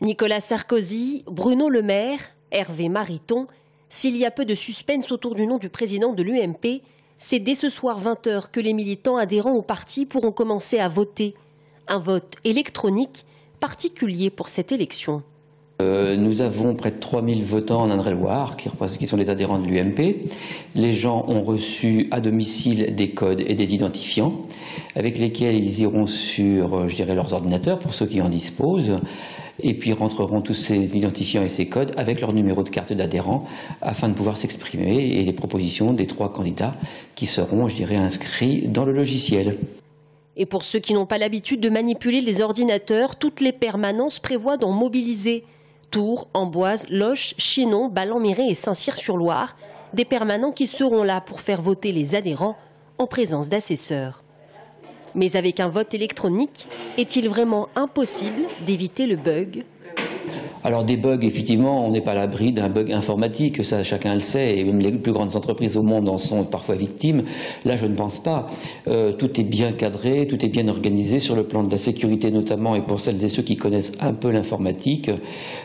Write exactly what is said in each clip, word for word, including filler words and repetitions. Nicolas Sarkozy, Bruno Le Maire, Hervé Mariton, s'il y a peu de suspense autour du nom du président de l'U M P, c'est dès ce soir vingt heures que les militants adhérents au parti pourront commencer à voter. Un vote électronique particulier pour cette élection. Euh, nous avons près de trois mille votants en André-Loire qui, qui sont les adhérents de l'U M P. Les gens ont reçu à domicile des codes et des identifiants avec lesquels ils iront sur, je dirais, leurs ordinateurs pour ceux qui en disposent et puis rentreront tous ces identifiants et ces codes avec leur numéro de carte d'adhérent afin de pouvoir s'exprimer et les propositions des trois candidats qui seront, je dirais, inscrits dans le logiciel. Et pour ceux qui n'ont pas l'habitude de manipuler les ordinateurs, toutes les permanences prévoient d'en mobiliser. Tours, Amboise, Loches, Chinon, Ballan-Miré et Saint-Cyr-sur-Loire. Des permanents qui seront là pour faire voter les adhérents en présence d'assesseurs. Mais avec un vote électronique, est-il vraiment impossible d'éviter le bug ? Alors des bugs, effectivement, on n'est pas à l'abri d'un bug informatique, ça chacun le sait, et même les plus grandes entreprises au monde en sont parfois victimes. Là, je ne pense pas. Euh, tout est bien cadré, tout est bien organisé sur le plan de la sécurité notamment, et pour celles et ceux qui connaissent un peu l'informatique,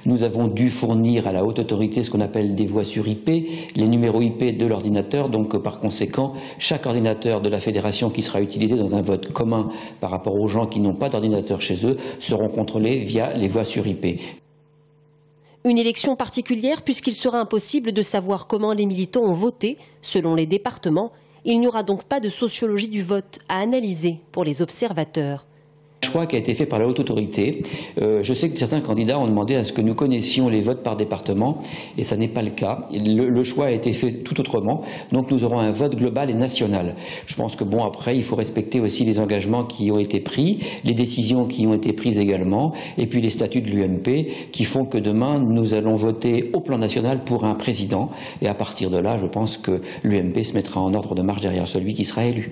nous avons dû fournir à la haute autorité ce qu'on appelle des voies sur I P, les numéros I P de l'ordinateur, donc par conséquent, chaque ordinateur de la fédération qui sera utilisé dans un vote commun par rapport aux gens qui n'ont pas d'ordinateur chez eux, seront contrôlés via les voies sur I P. Une élection particulière puisqu'il sera impossible de savoir comment les militants ont voté, selon les départements. Il n'y aura donc pas de sociologie du vote à analyser pour les observateurs. Le choix qui a été fait par la haute autorité. Euh, je sais que certains candidats ont demandé à ce que nous connaissions les votes par département et ça n'est pas le cas. Le, le choix a été fait tout autrement, donc nous aurons un vote global et national. Je pense que bon après, il faut respecter aussi les engagements qui ont été pris, les décisions qui ont été prises également et puis les statuts de l'U M P qui font que demain nous allons voter au plan national pour un président et à partir de là, je pense que l'U M P se mettra en ordre de marche derrière celui qui sera élu.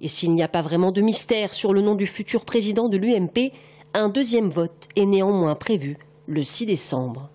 Et s'il n'y a pas vraiment de mystère sur le nom du futur président de l'U M P, un deuxième vote est néanmoins prévu le six décembre.